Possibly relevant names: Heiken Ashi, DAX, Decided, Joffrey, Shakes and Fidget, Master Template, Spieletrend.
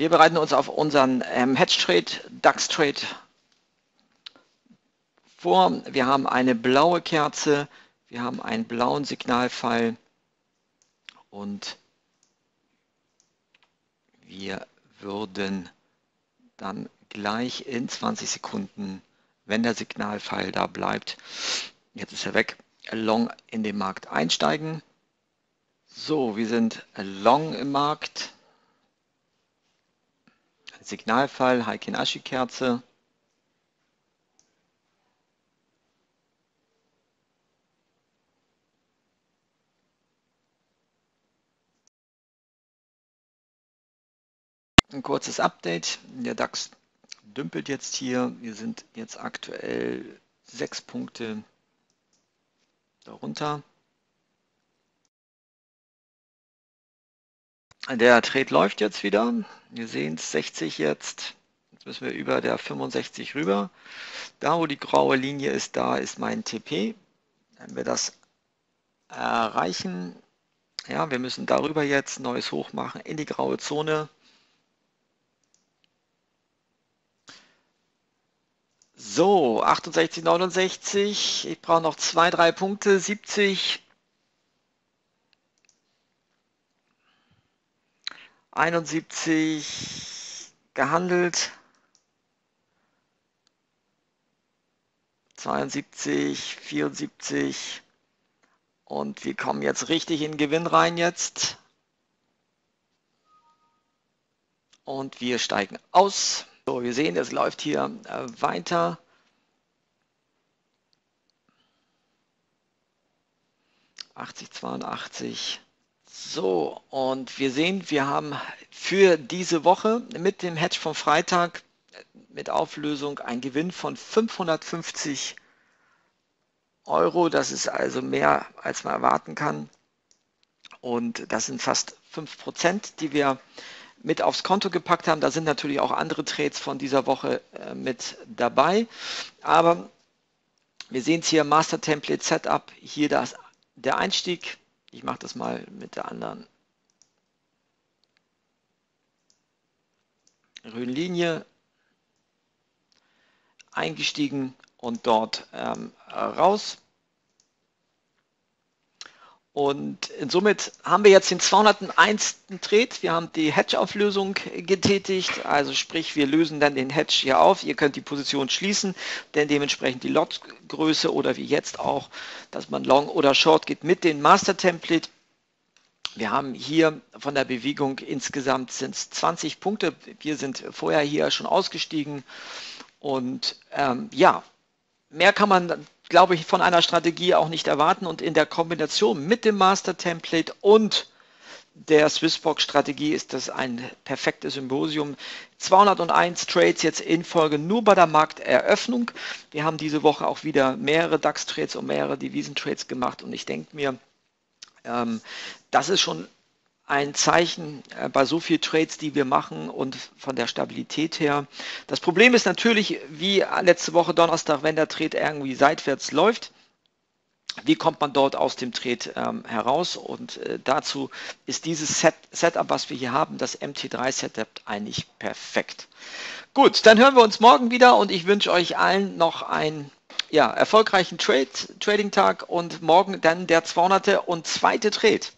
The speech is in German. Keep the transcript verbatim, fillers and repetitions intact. Wir bereiten uns auf unseren ähm, Hedge-Trade, DAX-Trade vor. Wir haben eine blaue Kerze, wir haben einen blauen Signalpfeil und wir würden dann gleich in zwanzig Sekunden, wenn der Signalpfeil da bleibt, jetzt ist er weg, long in den Markt einsteigen. So, wir sind long im Markt. Signalfall, Heiken Ashi Kerze. Ein kurzes Update. Der DAX dümpelt jetzt hier. Wir sind jetzt aktuell sechs Punkte darunter. Der Trade läuft jetzt wieder. Wir sehen es, sechzig jetzt. Jetzt müssen wir über der fünfundsechzig rüber. Da, wo die graue Linie ist, da ist mein T P. Wenn wir das erreichen, ja, wir müssen darüber jetzt neues Hoch machen in die graue Zone. So, achtundsechzig, neunundsechzig. Ich brauche noch zwei, drei Punkte, siebzig. einundsiebzig gehandelt, zweiundsiebzig, vierundsiebzig und wir kommen jetzt richtig in Gewinn rein jetzt und wir steigen aus. So, wir sehen, es läuft hier weiter. achtzig, zweiundachtzig. So, und wir sehen, wir haben für diese Woche mit dem Hedge vom Freitag mit Auflösung einen Gewinn von fünfhundertfünfzig Euro. Das ist also mehr, als man erwarten kann. Und das sind fast fünf Prozent, die wir mit aufs Konto gepackt haben. Da sind natürlich auch andere Trades von dieser Woche äh, mit dabei. Aber wir sehen es hier, Master Template Setup, hier das, der Einstieg. Ich mache das mal mit der anderen grünen Linie, eingestiegen und dort ähm, raus. Und somit haben wir jetzt den zweihunderteins Trade. Wir haben die Hedge-Auflösung getätigt, also sprich, wir lösen dann den Hedge hier auf. Ihr könnt die Position schließen, denn dementsprechend die Lotgröße oder wie jetzt auch, dass man Long oder Short geht mit dem Master-Template. Wir haben hier von der Bewegung insgesamt sind es zwanzig Punkte. Wir sind vorher hier schon ausgestiegen und ähm, ja, mehr kann man dann, glaube ich, von einer Strategie auch nicht erwarten und in der Kombination mit dem Master Template und der Swissbox-Strategie ist das ein perfektes Symposium. zweihunderteins Trades jetzt in Folge nur bei der Markteröffnung. Wir haben diese Woche auch wieder mehrere DAX-Trades und mehrere Devisen-Trades gemacht und ich denke mir, ähm, das ist schon ein Zeichen bei so vielen Trades, die wir machen und von der Stabilität her. Das Problem ist natürlich, wie letzte Woche Donnerstag, wenn der Trade irgendwie seitwärts läuft, wie kommt man dort aus dem Trade ähm, heraus? Und äh, dazu ist dieses Set, Setup, was wir hier haben, das M T drei Setup eigentlich perfekt. Gut, dann hören wir uns morgen wieder und ich wünsche euch allen noch einen ja, erfolgreichen Trade, Trading-Tag und morgen dann der zweihundertste und zweite Trade.